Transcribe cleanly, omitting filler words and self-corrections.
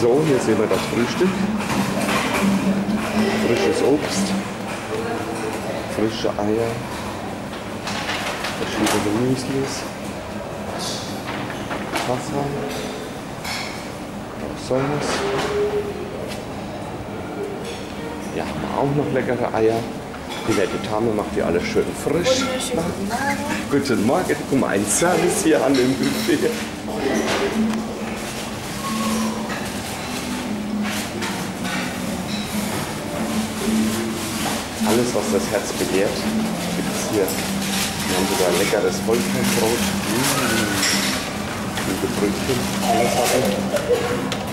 So, hier sehen wir das Frühstück. Frisches Obst, frische Eier, verschiedene Müslis, Wasser, noch Säures. Hier haben wir auch noch leckere Eier. Die nette Tame macht hier alles schön frisch. Guten Morgen, guck mal, ein Service hier an dem Buffet. Alles, was das Herz begehrt, gibt es hier. Wir haben sogar leckeres Vollkornbrot. Gute Brötchen, alles haben.